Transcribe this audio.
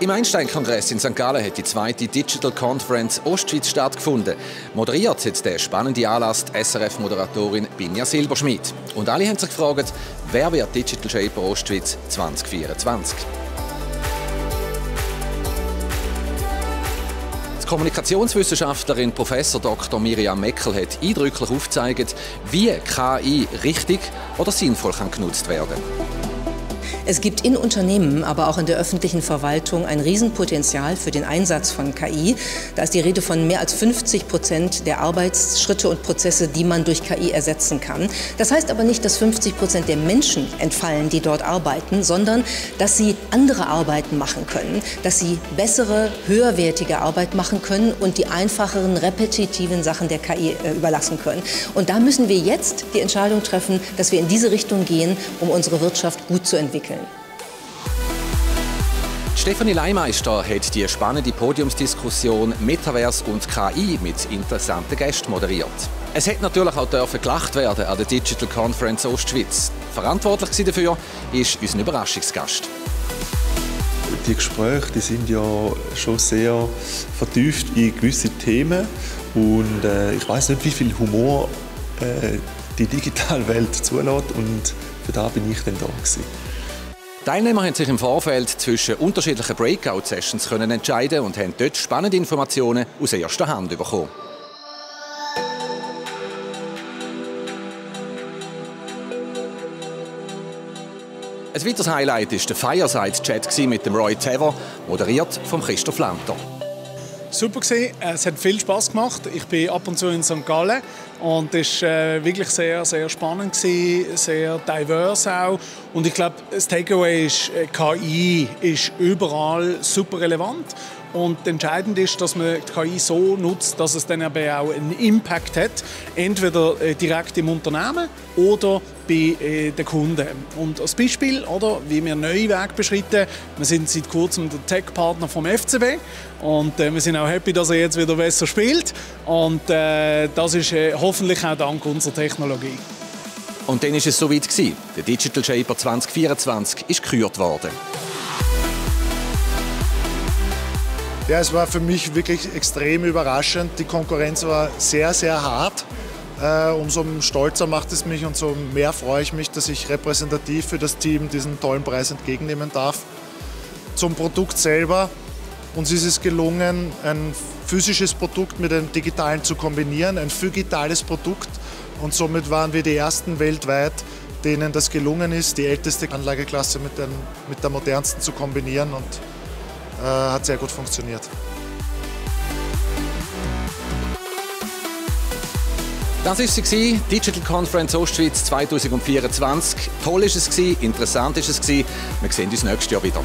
Im Einstein-Kongress in St. Gallen hat die zweite Digital Conference Ostschweiz stattgefunden. Moderiert hat der spannende Anlass die SRF-Moderatorin Bigna Silberschmidt. Und alle haben sich gefragt, wer wird Digital Shaper Ostschweiz 2024? Die Kommunikationswissenschaftlerin Prof. Dr. Miriam Meckel hat eindrücklich aufgezeigt, wie KI richtig oder sinnvoll genutzt werden kann. Es gibt in Unternehmen, aber auch in der öffentlichen Verwaltung ein Riesenpotenzial für den Einsatz von KI. Da ist die Rede von mehr als 50% der Arbeitsschritte und Prozesse, die man durch KI ersetzen kann. Das heißt aber nicht, dass 50% der Menschen entfallen, die dort arbeiten, sondern dass sie andere Arbeiten machen können, dass sie bessere, höherwertige Arbeit machen können und die einfacheren, repetitiven Sachen der KI überlassen können. Und da müssen wir jetzt die Entscheidung treffen, dass wir in diese Richtung gehen, um unsere Wirtschaft gut zu entwickeln. Stefanie Leimeister hat die spannende Podiumsdiskussion Metaverse und KI mit interessanten Gästen moderiert. Es hat natürlich auch gelacht werden an der Digital Conference Ostschweiz. Verantwortlich dafür ist unser Überraschungsgast. Die Gespräche sind ja schon sehr vertieft in gewisse Themen. Und ich weiß nicht, wie viel Humor die digitale Welt zulässt. Und für da bin ich dann da gewesen. Die Teilnehmer haben sich im Vorfeld zwischen unterschiedlichen Breakout-Sessions entscheiden und haben dort spannende Informationen aus erster Hand bekommen. Ein weiteres Highlight war der Fireside-Chat mit dem Roi Y. Tavor, moderiert von Christoph Lanter. Super gewesen. Es hat viel Spass gemacht. Ich bin ab und zu in St. Gallen und es war wirklich sehr, sehr spannend gewesen, sehr divers auch. Und ich glaube, das Takeaway ist, KI ist überall super relevant. Und entscheidend ist, dass man die KI so nutzt, dass es dann aber auch einen Impact hat, entweder direkt im Unternehmen oder bei den Kunden. Und als Beispiel, oder, wie wir neue Wege beschreiten, wir sind seit kurzem der Tech-Partner vom FCB und wir sind auch happy, dass er jetzt wieder besser spielt. Und das ist hoffentlich auch dank unserer Technologie. Und dann war es soweit. Der Digital Shaper 2024 ist gekürt worden. Ja, es war für mich wirklich extrem überraschend. Die Konkurrenz war sehr, sehr hart. Umso stolzer macht es mich und so mehr freue ich mich, dass ich repräsentativ für das Team diesen tollen Preis entgegennehmen darf. Zum Produkt selber. Uns ist es gelungen, ein physisches Produkt mit einem digitalen zu kombinieren, ein digitales Produkt. Und somit waren wir die ersten weltweit, denen das gelungen ist, die älteste Anlageklasse mit der modernsten zu kombinieren. Und hat sehr gut funktioniert. Das war sie, Digital Conference Ostschweiz 2024. Toll war es, interessant war es. Wir sehen uns nächstes Jahr wieder.